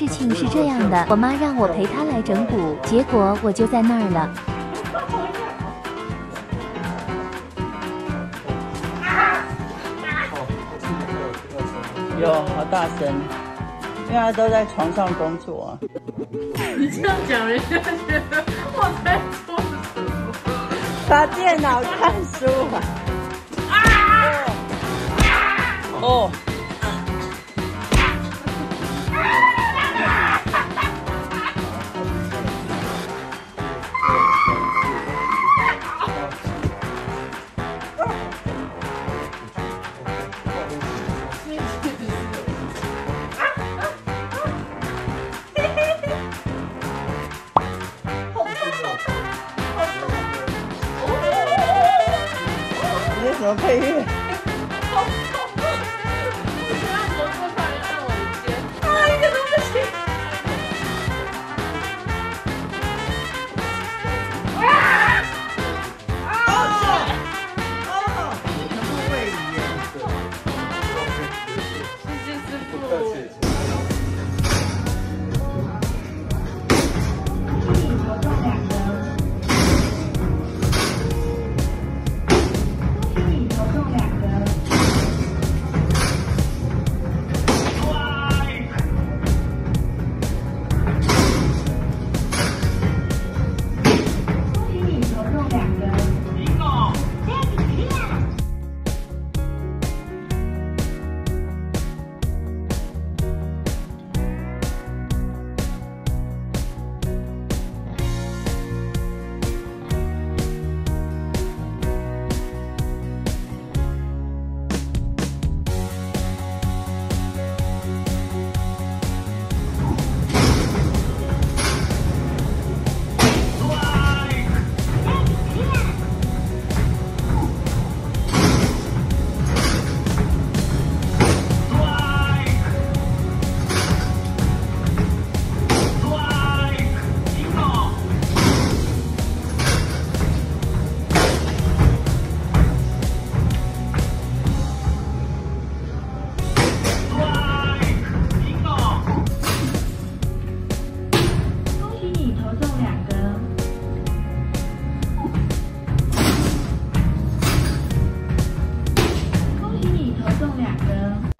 事情是这样的，我妈让我陪她来整蛊，结果我就在那儿了。有好大声，因为她都在床上工作。你这样讲人家觉得我在做什么？打电脑看书啊！哦。哦 什么配乐？啊，一个都不行！啊！哦！全部喂鱼。谢谢师傅。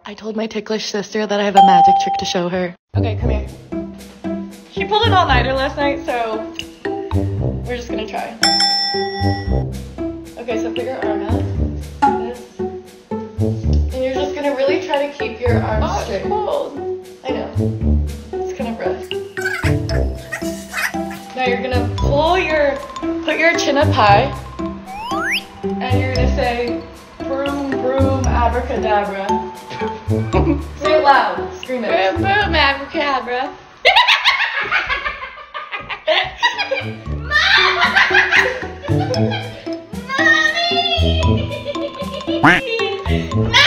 I told my ticklish sister that I have a magic trick to show her. Okay, come here. She pulled an all-nighter last night, so we're just gonna try. Okay, so figure arm out. This. And you're just gonna really try to keep your arms straight. Oh, it's cold. I know. It's gonna rest. Now you're gonna put your chin up high, and you're gonna say, broom, broom, abracadabra. Say it loud. Scream it. Boom, boom, abracadabra. Mommy! Mommy!